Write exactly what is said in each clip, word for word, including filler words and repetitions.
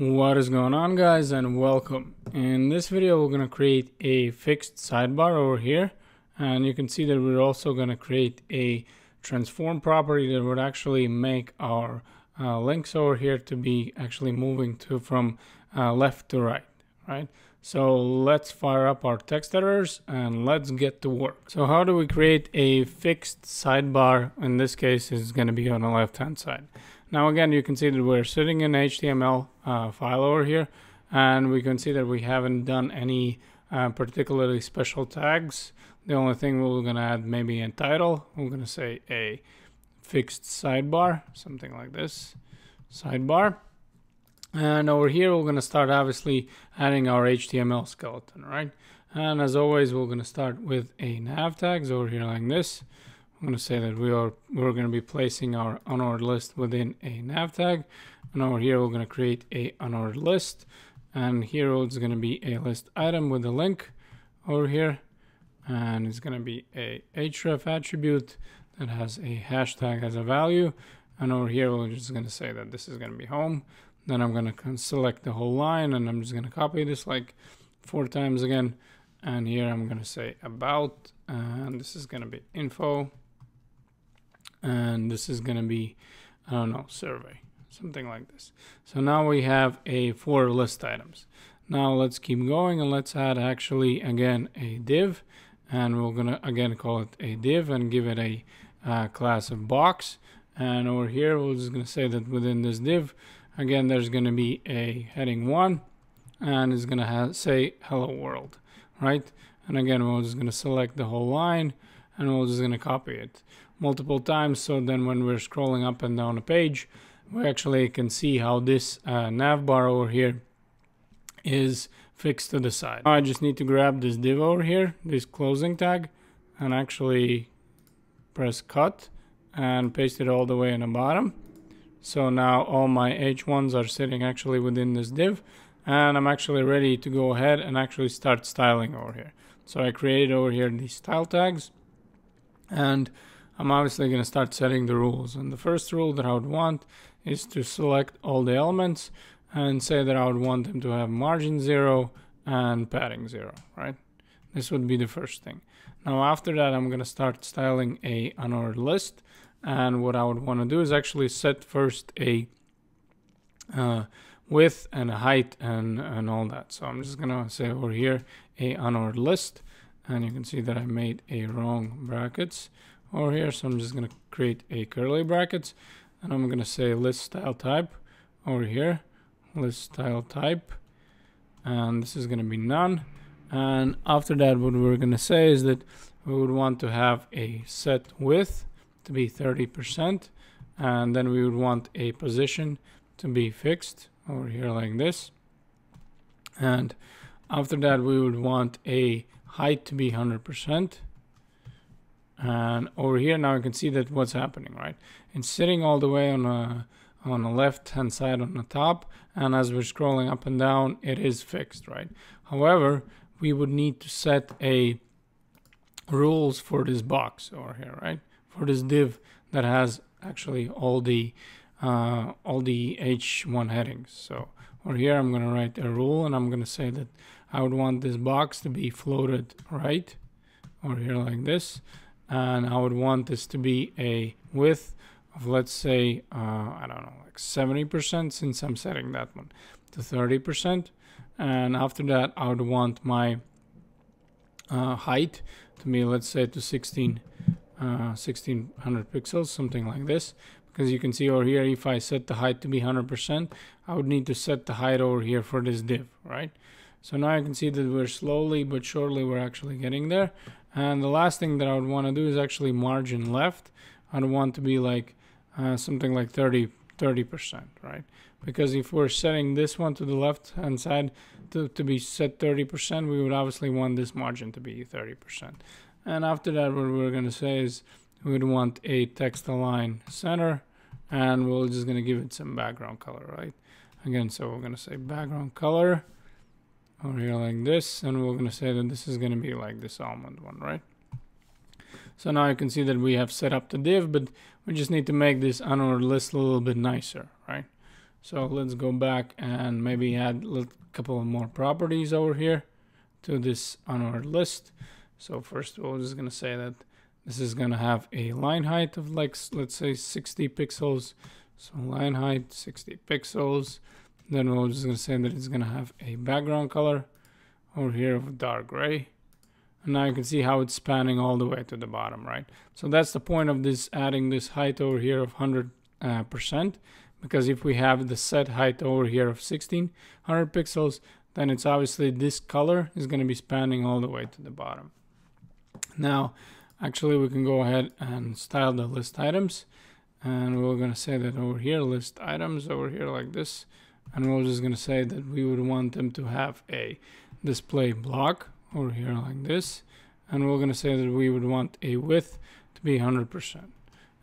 What is going on, guys, and welcome. In this video, we're going to create a fixed sidebar over here, and you can see that we're also going to create a transform property that would actually make our uh, links over here to be actually moving to from uh, left to right. Right, so let's fire up our text editors and let's get to work. So how do we create a fixed sidebar? In this case, it's going to be on the left hand side. Now again, you can see that we're sitting in H T M L uh, file over here, and we can see that we haven't done any uh, particularly special tags. The only thing we're going to add maybe a title. I'm going to say a fixed sidebar, something like this, sidebar. And over here, we're going to start obviously adding our H T M L skeleton, right? And as always, we're going to start with a nav tags over here like this. I'm going to say that we are we're going to be placing our unordered list within a nav tag, and over here we're going to create a unordered list, and here it's going to be a list item with a link over here, and it's going to be a href attribute that has a hashtag as a value, and over here we're just going to say that this is going to be home. Then I'm going to select the whole line, and I'm just going to copy this like four times again, and here I'm going to say about, and this is going to be info. And this is going to be, I don't know, survey, something like this. So now we have a four list items. Now let's keep going and let's add actually again a div, and we're going to again call it a div and give it a uh, class of box. And over here we're just going to say that within this div, again, there's going to be a heading one, and it's going to say hello world, right? And again, we're just going to select the whole line, and we're just going to copy it multiple times, so then when we're scrolling up and down a page, we actually can see how this uh, nav bar over here is fixed to the side. Now I just need to grab this div over here, this closing tag, and actually press cut and paste it all the way in the bottom. So now all my H ones are sitting actually within this div, and I'm actually ready to go ahead and actually start styling over here. So I created over here these style tags, and I'm obviously going to start setting the rules. And the first rule that I would want is to select all the elements and say that I would want them to have margin zero and padding zero, right? This would be the first thing. Now after that, I'm going to start styling a unordered list, and what I would want to do is actually set first a uh, width and a height and, and all that. So I'm just going to say over here a unordered list, and you can see that I made a wrong brackets over here, so I'm just going to create a curly brackets, and I'm going to say list style type over here, list style type, and this is going to be none. And after that, what we're going to say is that we would want to have a set width to be thirty percent, and then we would want a position to be fixed over here like this, and after that we would want a height to be one hundred percent. And over here now you can see that what's happening, right? It's sitting all the way on a, on the left hand side on the top, and as we're scrolling up and down, it is fixed, right? However, we would need to set a rules for this box over here, right? For this div that has actually all the uh, all the H one headings. So over here I'm going to write a rule, and I'm going to say that I would want this box to be floated right over here like this. And I would want this to be a width of, let's say, uh, I don't know, like seventy percent, since I'm setting that one to thirty percent. And after that, I would want my uh, height to be, let's say, to sixteen, uh, sixteen hundred pixels, something like this. Because you can see over here, if I set the height to be one hundred percent, I would need to set the height over here for this div, right? So now you can see that we're slowly but surely we're actually getting there. And the last thing that I would want to do is actually margin left. I'd want to be like uh, something like thirty percent, right? Because if we're setting this one to the left hand side to, to be set thirty percent, we would obviously want this margin to be thirty percent. And after that, what we're going to say is we would want a text align center, and we're just going to give it some background color, right? Again, so we're going to say background color over here like this, and we're going to say that this is going to be like this almond one, right? So now you can see that we have set up the div, but we just need to make this unordered list a little bit nicer, right? So let's go back and maybe add a couple more properties over here to this on our list. So first of all, I'm just going to say that this is going to have a line height of like, let's say sixty pixels. So line height, sixty pixels. Then we're just going to say that it's going to have a background color over here of dark gray. And now you can see how it's spanning all the way to the bottom, right? So that's the point of this, adding this height over here of one hundred percent, uh, because if we have the set height over here of sixteen hundred pixels, then it's obviously this color is going to be spanning all the way to the bottom. Now, actually, we can go ahead and style the list items. And we're going to say that over here, list items over here like this. And we're just going to say that we would want them to have a display block over here like this. And we're going to say that we would want a width to be one hundred percent.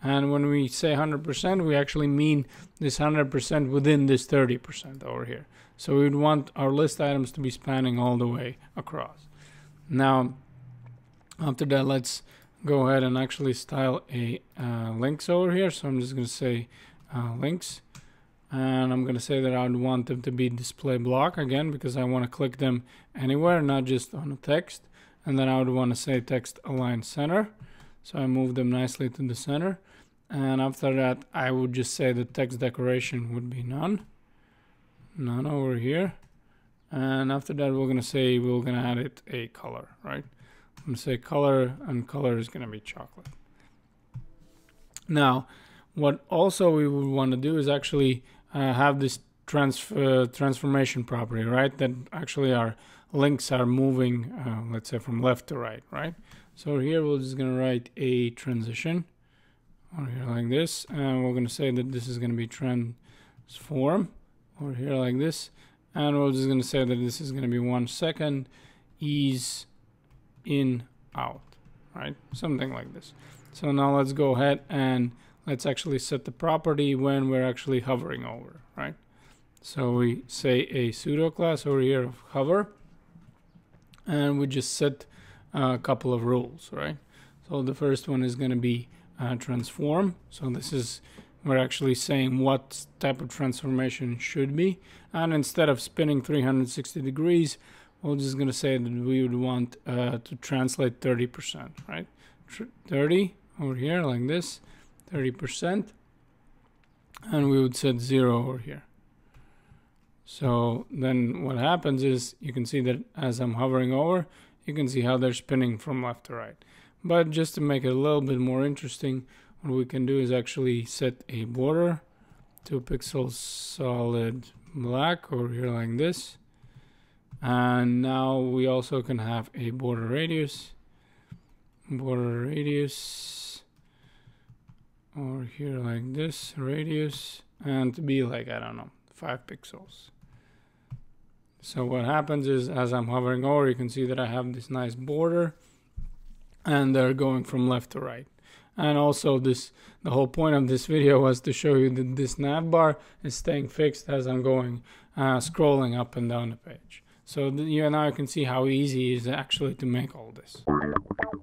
And when we say one hundred percent, we actually mean this one hundred percent within this thirty percent over here. So we would want our list items to be spanning all the way across. Now, after that, let's go ahead and actually style a uh, links over here. So I'm just going to say uh, links. And I'm going to say that I would want them to be display block again, because I want to click them anywhere, not just on a text. And then I would want to say text align center. So I move them nicely to the center. And after that, I would just say the text decoration would be none. None over here. And after that, we're going to say we're going to add it a color, right? I'm going to say color, and color is going to be chocolate. Now, what also we would want to do is actually uh, have this transfer, uh, transformation property, right? That actually our links are moving, uh, let's say, from left to right, right? So here we're just going to write a transition over here like this. And we're going to say that this is going to be transform over here like this. And we're just going to say that this is going to be one second, ease in, out, right? Something like this. So now let's go ahead and let's actually set the property when we're actually hovering over, right? So we say a pseudo class over here of hover, and we just set a couple of rules, right? So the first one is going to be uh, transform. So this is, we're actually saying what type of transformation should be. And instead of spinning three hundred sixty degrees, we're just going to say that we would want uh, to translate thirty percent, right? thirty over here like this, thirty percent. And we would set zero over here. So then what happens is you can see that as I'm hovering over, you can see how they're spinning from left to right. But just to make it a little bit more interesting, what we can do is actually set a border, two pixels solid black over here like this. And now we also can have a border radius, border radius over here like this, radius, and to be like, I don't know, five pixels. So what happens is as I'm hovering over, you can see that I have this nice border and they're going from left to right. And also this, the whole point of this video was to show you that this navbar is staying fixed as I'm going, uh, scrolling up and down the page. So you now you can see how easy it is actually to make all this.